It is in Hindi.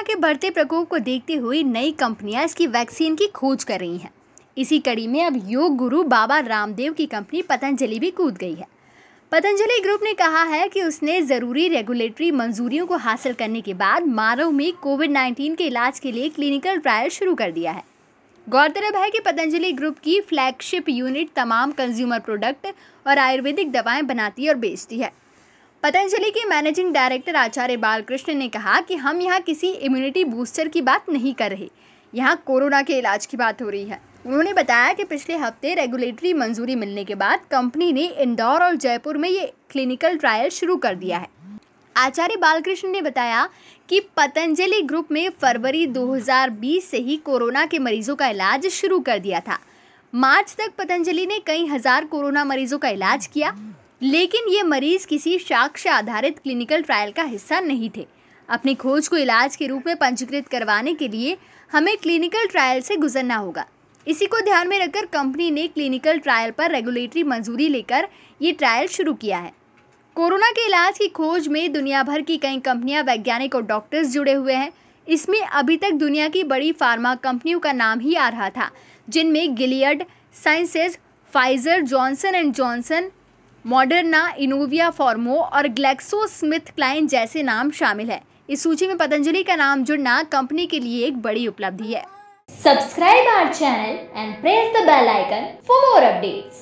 कोरोना के बढ़ते प्रकोप को देखते हुए नई कंपनियां इसकी वैक्सीन की खोज कर रही हैं। इसी कड़ी में अब योग गुरु बाबा रामदेव की कंपनी पतंजलि भी कूद गई है। पतंजलि ग्रुप ने कहा है कि उसने ज़रूरी रेगुलेटरी मंजूरियों को हासिल करने के बाद मानव में कोविड-19 के इलाज के लिए क्लिनिकल ट्रायल शुरू कर दिया है। गौरतलब है कि पतंजलि ग्रुप की फ्लैगशिप यूनिट तमाम कंज्यूमर प्रोडक्ट और आयुर्वेदिक दवाएं बनाती और बेचती है। पतंजलि के मैनेजिंग डायरेक्टर आचार्य बालकृष्ण ने कहा कि हम यहाँ किसी इम्यूनिटी बूस्टर की बात नहीं कर रहे, यहाँ कोरोना के इलाज की बात हो रही है। उन्होंने बताया कि पिछले हफ्ते रेगुलेटरी मंजूरी मिलने के बाद कंपनी ने इंदौर और जयपुर में ये क्लिनिकल ट्रायल शुरू कर दिया है। आचार्य बालकृष्ण ने बताया कि पतंजलि ग्रुप में फरवरी 2020 से ही कोरोना के मरीजों का इलाज शुरू कर दिया था। मार्च तक पतंजलि ने कई हज़ार कोरोना मरीजों का इलाज किया, लेकिन ये मरीज़ किसी साक्ष्य आधारित क्लिनिकल ट्रायल का हिस्सा नहीं थे। अपनी खोज को इलाज के रूप में पंजीकृत करवाने के लिए हमें क्लिनिकल ट्रायल से गुजरना होगा। इसी को ध्यान में रखकर कंपनी ने क्लिनिकल ट्रायल पर रेगुलेटरी मंजूरी लेकर ये ट्रायल शुरू किया है। कोरोना के इलाज की खोज में दुनिया भर की कई कंपनियां, वैज्ञानिक और डॉक्टर्स जुड़े हुए हैं। इसमें अभी तक दुनिया की बड़ी फार्मा कंपनियों का नाम ही आ रहा था, जिनमें Gilead Sciences, Pfizer, Johnson and Johnson, Moderna, Inovio pharma और ग्लेक्सो स्मिथ क्लाइन जैसे नाम शामिल है। इस सूची में पतंजलि का नाम जुड़ना कंपनी के लिए एक बड़ी उपलब्धि है। Subscribe our channel and press the bell icon for more updates.